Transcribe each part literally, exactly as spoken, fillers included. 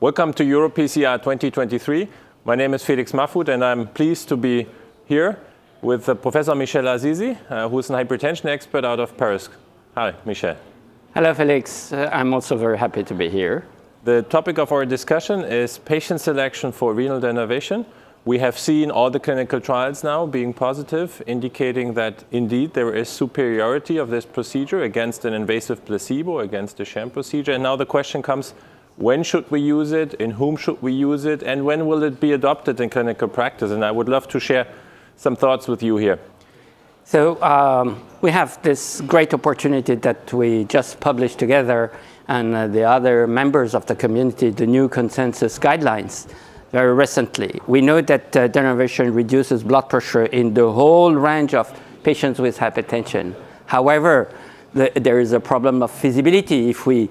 Welcome to EuroPCR twenty twenty-three. My name is Felix Mahfoud, and I'm pleased to be here with uh, Professor Michel Azizi, uh, who is a hypertension expert out of Paris. Hi, Michel. Hello, Felix. Uh, I'm also very happy to be here. The topic of our discussion is patient selection for renal denervation. We have seen all the clinical trials now being positive, indicating that indeed there is superiority of this procedure against an invasive placebo, against a sham procedure. And now the question comes, when should we use it, in whom should we use it, and when will it be adopted in clinical practice? And I would love to share some thoughts with you here. So um, we have this great opportunity that we just published together, and uh, the other members of the community, the new consensus guidelines very recently. We know that uh, denervation reduces blood pressure in the whole range of patients with hypertension. However, the, there is a problem of feasibility if we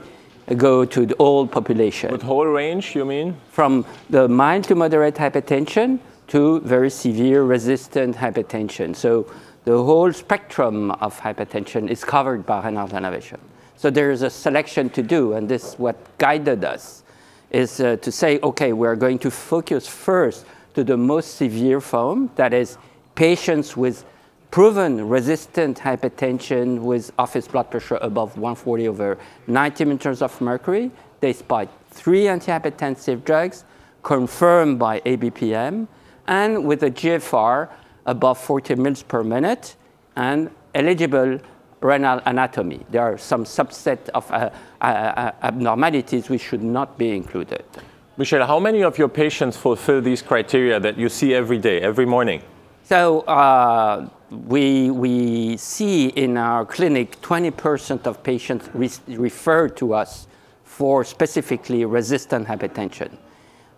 go to the whole population. With whole range, you mean? From the mild to moderate hypertension to very severe resistant hypertension. So the whole spectrum of hypertension is covered by renal denervation. So there is a selection to do, and this is what guided us, is uh, to say, okay, we're going to focus first to the most severe form, that is patients with proven resistant hypertension with office blood pressure above one forty over ninety millimeters of mercury. They despite three antihypertensive drugs confirmed by A B P M and with a G F R above forty mils per minute and eligible renal anatomy. There are some subset of uh, uh, abnormalities which should not be included. Michel, how many of your patients fulfill these criteria that you see every day, every morning? So uh, we, we see in our clinic twenty percent of patients re referred to us for specifically resistant hypertension.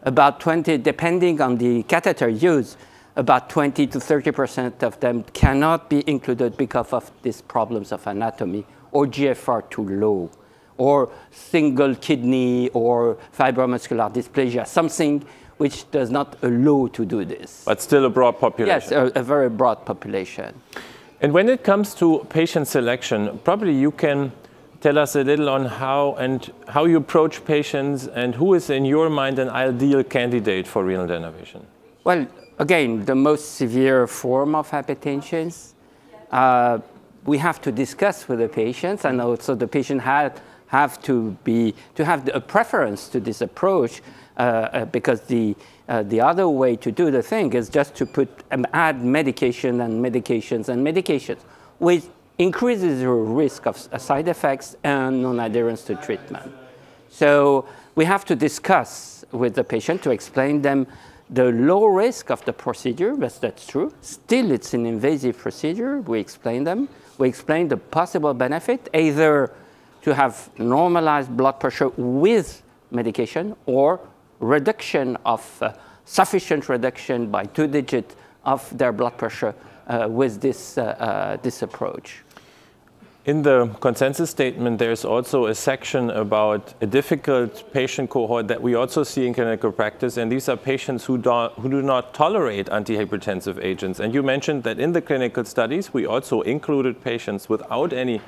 About twenty, depending on the catheter use, about twenty to thirty percent of them cannot be included because of these problems of anatomy or G F R too low or single kidney or fibromuscular dysplasia, something which does not allow to do this. But still a broad population. Yes, a, a very broad population. And when it comes to patient selection, probably you can tell us a little on how and how you approach patients and who is in your mind an ideal candidate for renal denervation. Well, again, the most severe form of hypertension, uh, we have to discuss with the patients, and also the patient had have to be to have a preference to this approach, uh, because the uh, the other way to do the thing is just to put um, add medication and medications and medications, which increases your risk of side effects and non-adherence to treatment. So we have to discuss with the patient to explain them the low risk of the procedure, but that's true. Still, it's an invasive procedure. We explain them. We explain the possible benefit, either to have normalized blood pressure with medication or reduction of, uh, sufficient reduction by two digits of their blood pressure uh, with this, uh, uh, this approach. In the consensus statement, there's also a section about a difficult patient cohort that we also see in clinical practice, and these are patients who do, who do not tolerate antihypertensive agents. And you mentioned that in the clinical studies, we also included patients without any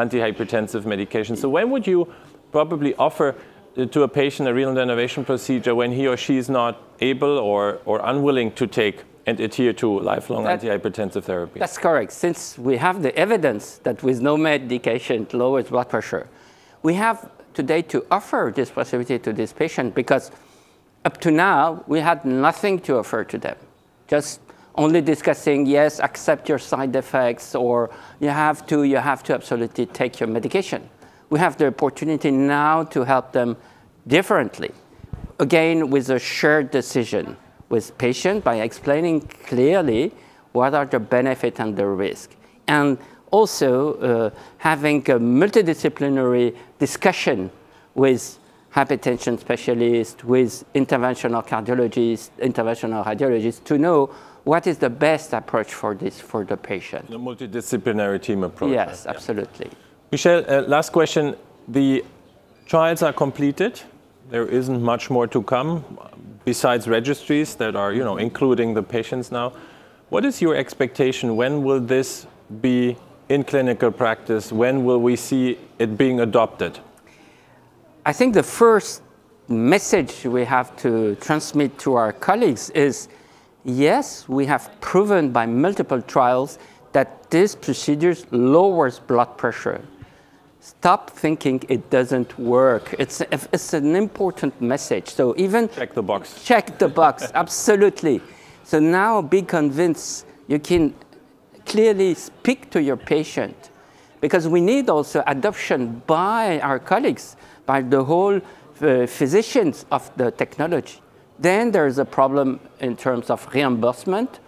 antihypertensive medication. So when would you probably offer to a patient a renal denervation procedure when he or she is not able or, or unwilling to take and adhere to lifelong that, antihypertensive therapy? That's correct. Since we have the evidence that with no medication it lowers blood pressure, we have today to offer this possibility to this patient because up to now we had nothing to offer to them. Just only discussing, yes, accept your side effects, or you have to, you have to absolutely take your medication. We have the opportunity now to help them differently. Again, with a shared decision with patient by explaining clearly what are the benefits and the risk. And also uh, having a multidisciplinary discussion with hypertension specialists, with interventional cardiologists, interventional radiologists to know what is the best approach for this, for the patient? The multidisciplinary team approach. Yes, right? Absolutely. Yeah. Michel, uh, last question. The trials are completed. There isn't much more to come besides registries that are, you know, including the patients now. What is your expectation? When will this be in clinical practice? When will we see it being adopted? I think the first message we have to transmit to our colleagues is, yes, we have proven by multiple trials that this procedure lowers blood pressure. Stop thinking it doesn't work. It's, a, it's an important message. So even check the box. Check the box, absolutely. So now be convinced. You can clearly speak to your patient, because we need also adoption by our colleagues, by the whole uh, physicians of the technology. Then there is a problem in terms of reimbursement,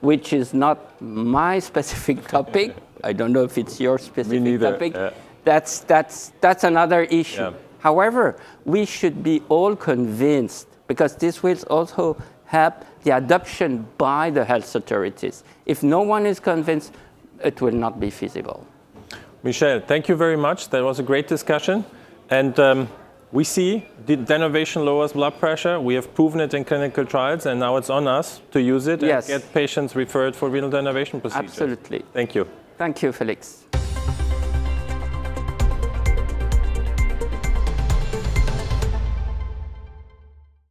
which is not my specific topic. I don't know if it's your specific Me neither. topic. Uh, That's, that's, that's another issue. Yeah. However, we should be all convinced, because this will also help the adoption by the health authorities. If no one is convinced, it will not be feasible. Michel, thank you very much. That was a great discussion. And um, we see the denervation lowers blood pressure. We have proven it in clinical trials, and now it's on us to use it yes. and get patients referred for renal denervation procedures. Absolutely. Thank you. Thank you, Felix.